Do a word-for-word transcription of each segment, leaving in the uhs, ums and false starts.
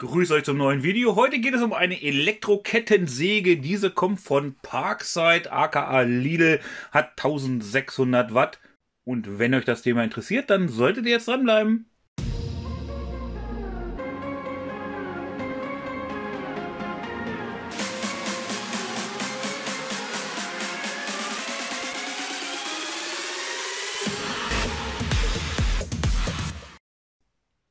Grüß euch zum neuen Video. Heute geht es um eine Elektrokettensäge. Diese kommt von Parkside, aka Lidl, hat eintausendsechshundert Watt. Und wenn euch das Thema interessiert, dann solltet ihr jetzt dranbleiben.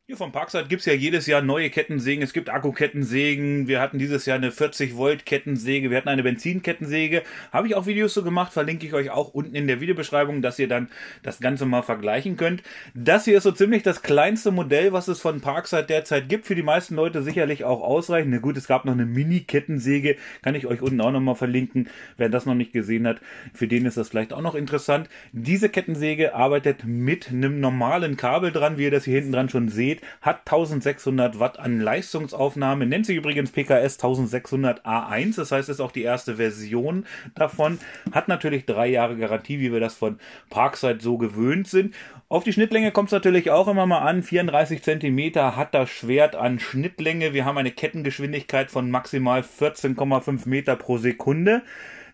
Hier von Parkside gibt es ja jedes Jahr neue Kettensägen. Es gibt Akkukettensägen. Wir hatten dieses Jahr eine vierzig Volt Kettensäge. Wir hatten eine Benzinkettensäge. Habe ich auch Videos so gemacht. Verlinke ich euch auch unten in der Videobeschreibung, dass ihr dann das Ganze mal vergleichen könnt. Das hier ist so ziemlich das kleinste Modell, was es von Parkside derzeit gibt. Für die meisten Leute sicherlich auch ausreichend. Na gut, es gab noch eine Mini-Kettensäge. Kann ich euch unten auch nochmal verlinken. Wer das noch nicht gesehen hat, für den ist das vielleicht auch noch interessant. Diese Kettensäge arbeitet mit einem normalen Kabel dran, wie ihr das hier hinten dran schon seht. Hat eintausendsechshundert Watt an Leistungsaufnahme, nennt sich übrigens P K S sechzehnhundert A eins, das heißt, ist auch die erste Version davon, hat natürlich drei Jahre Garantie, wie wir das von Parkside so gewöhnt sind. Auf die Schnittlänge kommt es natürlich auch immer mal an, vierunddreißig Zentimeter hat das Schwert an Schnittlänge, wir haben eine Kettengeschwindigkeit von maximal vierzehn Komma fünf Meter pro Sekunde.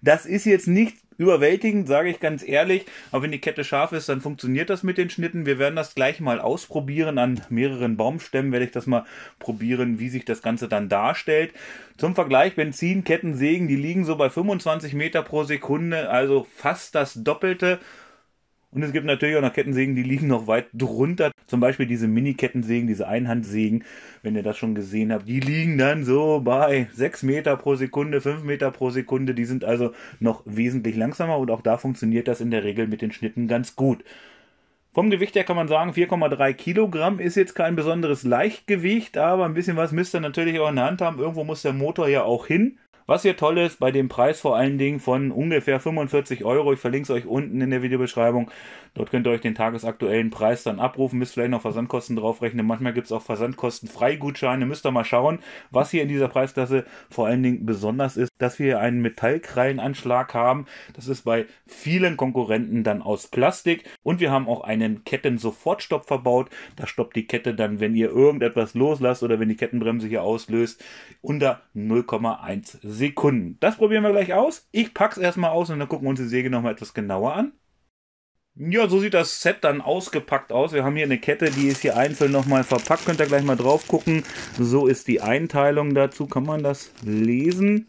Das ist jetzt nicht überwältigend, sage ich ganz ehrlich, aber wenn die Kette scharf ist, dann funktioniert das mit den Schnitten. Wir werden das gleich mal ausprobieren, an mehreren Baumstämmen werde ich das mal probieren, wie sich das Ganze dann darstellt. Zum Vergleich, Benzinkettensägen, die liegen so bei fünfundzwanzig Meter pro Sekunde, also fast das Doppelte. Und es gibt natürlich auch noch Kettensägen, die liegen noch weit drunter. Zum Beispiel diese Mini-Kettensägen, diese Einhandsägen, wenn ihr das schon gesehen habt, die liegen dann so bei sechs Meter pro Sekunde, fünf Meter pro Sekunde. Die sind also noch wesentlich langsamer und auch da funktioniert das in der Regel mit den Schnitten ganz gut. Vom Gewicht her kann man sagen, vier Komma drei Kilogramm ist jetzt kein besonderes Leichtgewicht, aber ein bisschen was müsst ihr natürlich auch in der Hand haben. Irgendwo muss der Motor ja auch hin. Was hier toll ist, bei dem Preis vor allen Dingen von ungefähr fünfundvierzig Euro, ich verlinke es euch unten in der Videobeschreibung, dort könnt ihr euch den tagesaktuellen Preis dann abrufen, müsst vielleicht noch Versandkosten draufrechnen, manchmal gibt es auch Versandkostenfreigutscheine, müsst ihr mal schauen. Was hier in dieser Preisklasse vor allen Dingen besonders ist, dass wir hier einen Metallkrallenanschlag haben, das ist bei vielen Konkurrenten dann aus Plastik und wir haben auch einen Ketten-Sofortstopp verbaut, da stoppt die Kette dann, wenn ihr irgendetwas loslasst oder wenn die Kettenbremse hier auslöst, unter null Komma eins Sekunden. Das probieren wir gleich aus. Ich pack's erstmal aus und dann gucken wir uns die Säge nochmal etwas genauer an. Ja, so sieht das Set dann ausgepackt aus. Wir haben hier eine Kette, die ist hier einzeln nochmal verpackt. Könnt ihr gleich mal drauf gucken. So ist die Einteilung dazu. Kann man das lesen?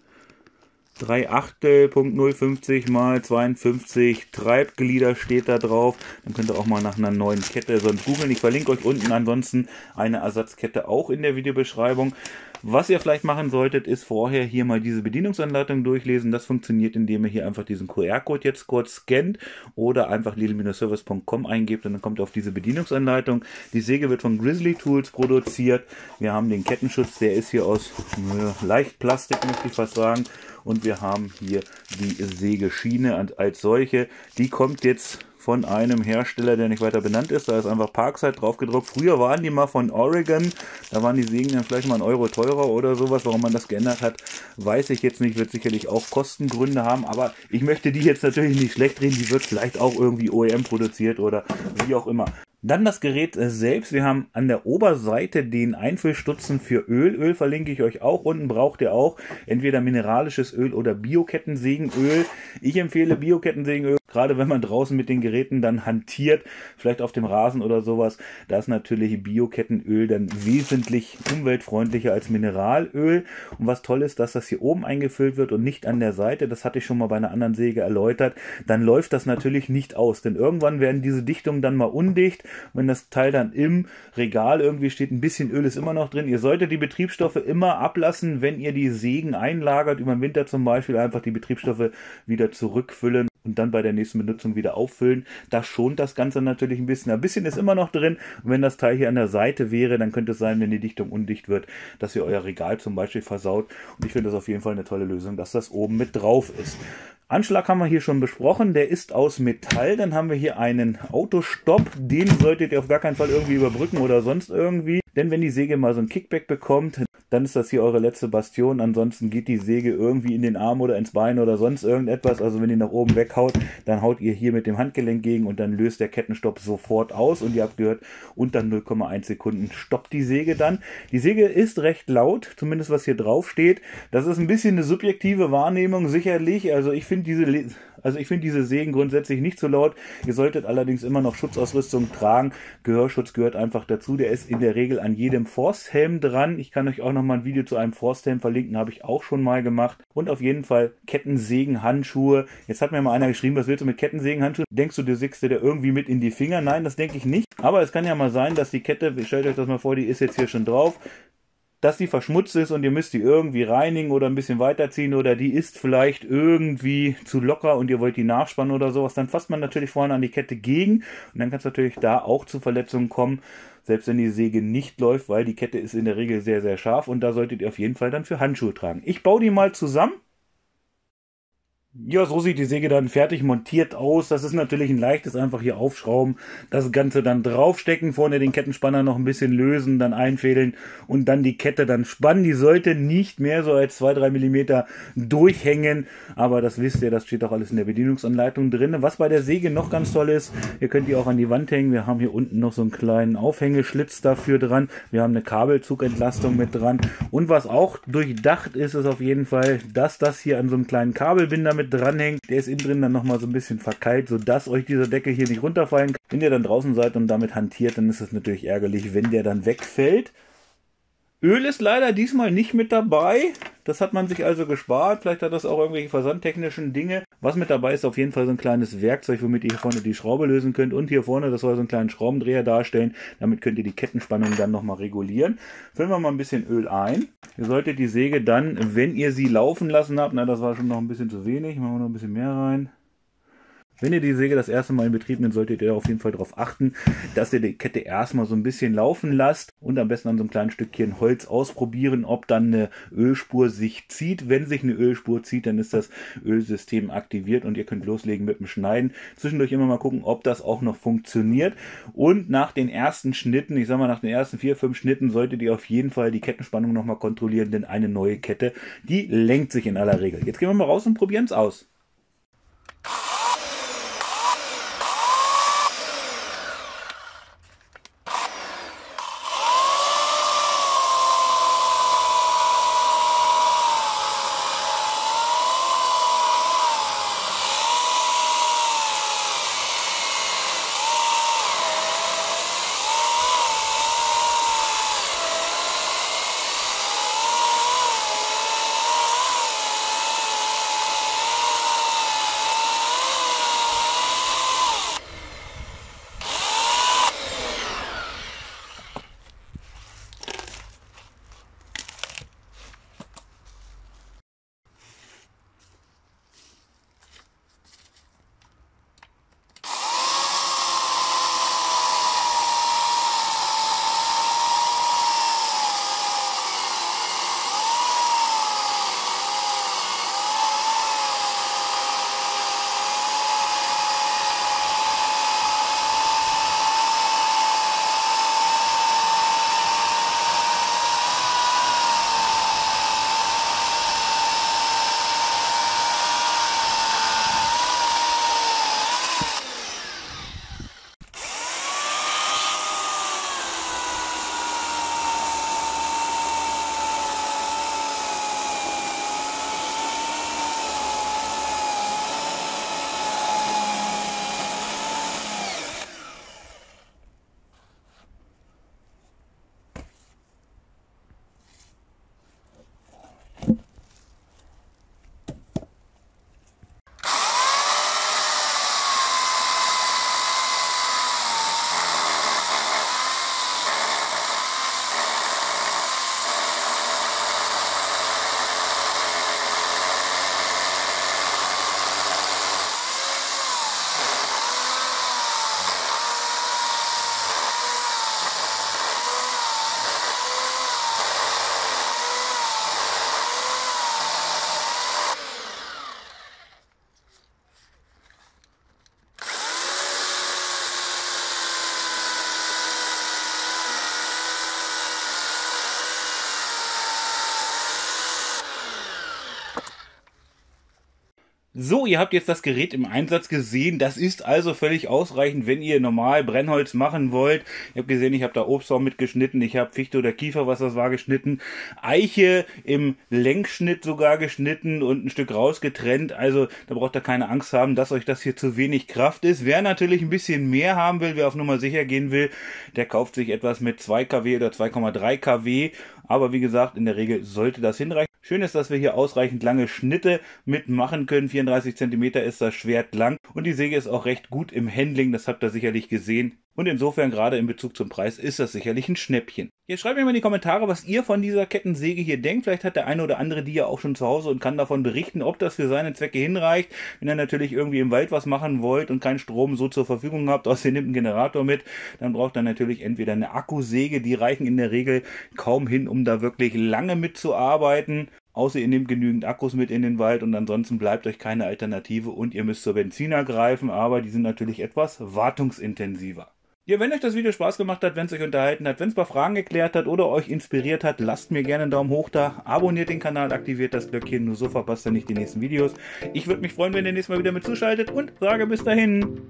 drei Achtel Punkt null fünfzig mal zweiundfünfzig Treibglieder steht da drauf. Dann könnt ihr auch mal nach einer neuen Kette sonst googeln. Ich verlinke euch unten ansonsten eine Ersatzkette auch in der Videobeschreibung. Was ihr vielleicht machen solltet, ist vorher hier mal diese Bedienungsanleitung durchlesen. Das funktioniert, indem ihr hier einfach diesen Q R-Code jetzt kurz scannt oder einfach Lidl Service Punkt com eingebt und dann kommt ihr auf diese Bedienungsanleitung. Die Säge wird von Grizzly Tools produziert. Wir haben den Kettenschutz, der ist hier aus äh, Leichtplastik, möchte ich fast sagen. Und wir haben hier die Sägeschiene als solche. Die kommt jetzt von einem Hersteller, der nicht weiter benannt ist. Da ist einfach Parkside drauf gedruckt. Früher waren die mal von Oregon. Da waren die Sägen dann vielleicht mal einen Euro teurer oder sowas. Warum man das geändert hat, weiß ich jetzt nicht. Wird sicherlich auch Kostengründe haben. Aber ich möchte die jetzt natürlich nicht schlecht reden. Die wird vielleicht auch irgendwie O E M produziert oder wie auch immer. Dann das Gerät selbst. Wir haben an der Oberseite den Einfüllstutzen für Öl. Öl verlinke ich euch auch. Unten braucht ihr auch entweder mineralisches Öl oder Biokettensägenöl. Ich empfehle Biokettensägenöl, gerade wenn man draußen mit den Geräten dann hantiert, vielleicht auf dem Rasen oder sowas. Da ist natürlich Biokettenöl dann wesentlich umweltfreundlicher als Mineralöl. Und was toll ist, dass das hier oben eingefüllt wird und nicht an der Seite. Das hatte ich schon mal bei einer anderen Säge erläutert. Dann läuft das natürlich nicht aus, denn irgendwann werden diese Dichtungen dann mal undicht. Wenn das Teil dann im Regal irgendwie steht, ein bisschen Öl ist immer noch drin. Ihr solltet die Betriebsstoffe immer ablassen, wenn ihr die Sägen einlagert. Über den Winter zum Beispiel einfach die Betriebsstoffe wieder zurückfüllen und dann bei der nächsten Benutzung wieder auffüllen. Das schont das Ganze natürlich ein bisschen. Ein bisschen ist immer noch drin. Und wenn das Teil hier an der Seite wäre, dann könnte es sein, wenn die Dichtung undicht wird, dass ihr euer Regal zum Beispiel versaut. Und ich finde das auf jeden Fall eine tolle Lösung, dass das oben mit drauf ist. Anschlag haben wir hier schon besprochen, der ist aus Metall. Dann haben wir hier einen Autostopp, den solltet ihr auf gar keinen Fall irgendwie überbrücken oder sonst irgendwie. Denn wenn die Säge mal so ein Kickback bekommt, dann ist das hier eure letzte Bastion. Ansonsten geht die Säge irgendwie in den Arm oder ins Bein oder sonst irgendetwas. Also wenn ihr nach oben weghaut, dann haut ihr hier mit dem Handgelenk gegen und dann löst der Kettenstopp sofort aus. Und ihr habt gehört, unter null Komma eins Sekunden stoppt die Säge dann. Die Säge ist recht laut, zumindest was hier drauf steht. Das ist ein bisschen eine subjektive Wahrnehmung sicherlich. Also ich finde diese... Le Also ich finde diese Sägen grundsätzlich nicht so laut. Ihr solltet allerdings immer noch Schutzausrüstung tragen. Gehörschutz gehört einfach dazu. Der ist in der Regel an jedem Forsthelm dran. Ich kann euch auch nochmal ein Video zu einem Forsthelm verlinken. Habe ich auch schon mal gemacht. Und auf jeden Fall Kettensägen, Handschuhe. Jetzt hat mir mal einer geschrieben, was willst du mit Kettensägen, Handschuhen? Denkst du, du sägst dir da irgendwie mit in die Finger? Nein, das denke ich nicht. Aber es kann ja mal sein, dass die Kette, stellt euch das mal vor, die ist jetzt hier schon drauf, dass die verschmutzt ist und ihr müsst die irgendwie reinigen oder ein bisschen weiterziehen oder die ist vielleicht irgendwie zu locker und ihr wollt die nachspannen oder sowas, dann fasst man natürlich vorne an die Kette gegen und dann kann es natürlich da auch zu Verletzungen kommen, selbst wenn die Säge nicht läuft, weil die Kette ist in der Regel sehr, sehr scharf und da solltet ihr auf jeden Fall dann für Handschuhe tragen. Ich baue die mal zusammen. Ja, so sieht die Säge dann fertig montiert aus. Das ist natürlich ein leichtes, einfach hier aufschrauben, das Ganze dann draufstecken, vorne den Kettenspanner noch ein bisschen lösen, dann einfädeln und dann die Kette dann spannen. Die sollte nicht mehr so als zwei bis drei Millimeter durchhängen, aber das wisst ihr, das steht auch alles in der Bedienungsanleitung drin. Was bei der Säge noch ganz toll ist, ihr könnt die auch an die Wand hängen. Wir haben hier unten noch so einen kleinen Aufhängeschlitz dafür dran. Wir haben eine Kabelzugentlastung mit dran. Und was auch durchdacht ist, ist auf jeden Fall, dass das hier an so einem kleinen Kabelbinder mit dranhängt. Der ist innen drin dann nochmal so ein bisschen verkeilt, sodass euch dieser Deckel hier nicht runterfallen kann. Wenn ihr dann draußen seid und damit hantiert, dann ist es natürlich ärgerlich, wenn der dann wegfällt. Öl ist leider diesmal nicht mit dabei. Das hat man sich also gespart. Vielleicht hat das auch irgendwelche versandtechnischen Dinge. Was mit dabei ist, auf jeden Fall so ein kleines Werkzeug, womit ihr hier vorne die Schraube lösen könnt. Und hier vorne, das soll so einen kleinen Schraubendreher darstellen. Damit könnt ihr die Kettenspannung dann nochmal regulieren. Füllen wir mal ein bisschen Öl ein. Ihr solltet die Säge dann, wenn ihr sie laufen lassen habt, na, das war schon noch ein bisschen zu wenig, machen wir noch ein bisschen mehr rein. Wenn ihr die Säge das erste Mal in Betrieb nehmt, solltet ihr auf jeden Fall darauf achten, dass ihr die Kette erstmal so ein bisschen laufen lasst und am besten an so einem kleinen Stückchen Holz ausprobieren, ob dann eine Ölspur sich zieht. Wenn sich eine Ölspur zieht, dann ist das Ölsystem aktiviert und ihr könnt loslegen mit dem Schneiden. Zwischendurch immer mal gucken, ob das auch noch funktioniert. Und nach den ersten Schnitten, ich sag mal nach den ersten vier, fünf Schnitten, solltet ihr auf jeden Fall die Kettenspannung nochmal kontrollieren, denn eine neue Kette, die lenkt sich in aller Regel. Jetzt gehen wir mal raus und probieren es aus. So, ihr habt jetzt das Gerät im Einsatz gesehen. Das ist also völlig ausreichend, wenn ihr normal Brennholz machen wollt. Ihr habt gesehen, ich habe da Obstbaum mitgeschnitten. Ich habe Fichte oder Kiefer, was das war, geschnitten. Eiche im Längsschnitt sogar geschnitten und ein Stück rausgetrennt. Also da braucht ihr keine Angst haben, dass euch das hier zu wenig Kraft ist. Wer natürlich ein bisschen mehr haben will, wer auf Nummer sicher gehen will, der kauft sich etwas mit zwei Kilowatt oder zwei Komma drei Kilowatt. Aber wie gesagt, in der Regel sollte das hinreichen. Schön ist, dass wir hier ausreichend lange Schnitte mitmachen können. vierunddreißig Zentimeter ist das Schwert lang und die Säge ist auch recht gut im Handling, das habt ihr sicherlich gesehen. Und insofern, gerade in Bezug zum Preis, ist das sicherlich ein Schnäppchen. Jetzt schreibt mir mal in die Kommentare, was ihr von dieser Kettensäge hier denkt. Vielleicht hat der eine oder andere die ja auch schon zu Hause und kann davon berichten, ob das für seine Zwecke hinreicht. Wenn ihr natürlich irgendwie im Wald was machen wollt und keinen Strom so zur Verfügung habt, außer ihr nehmt einen Generator mit, dann braucht ihr natürlich entweder eine Akkusäge. Die reichen in der Regel kaum hin, um da wirklich lange mitzuarbeiten. Außer ihr nehmt genügend Akkus mit in den Wald und ansonsten bleibt euch keine Alternative und ihr müsst zur Benziner greifen, aber die sind natürlich etwas wartungsintensiver. Ja, wenn euch das Video Spaß gemacht hat, wenn es euch unterhalten hat, wenn es ein paar Fragen geklärt hat oder euch inspiriert hat, lasst mir gerne einen Daumen hoch da, abonniert den Kanal, aktiviert das Glöckchen, nur so verpasst ihr nicht die nächsten Videos. Ich würde mich freuen, wenn ihr nächstes Mal wieder mit zuschaltet und sage bis dahin.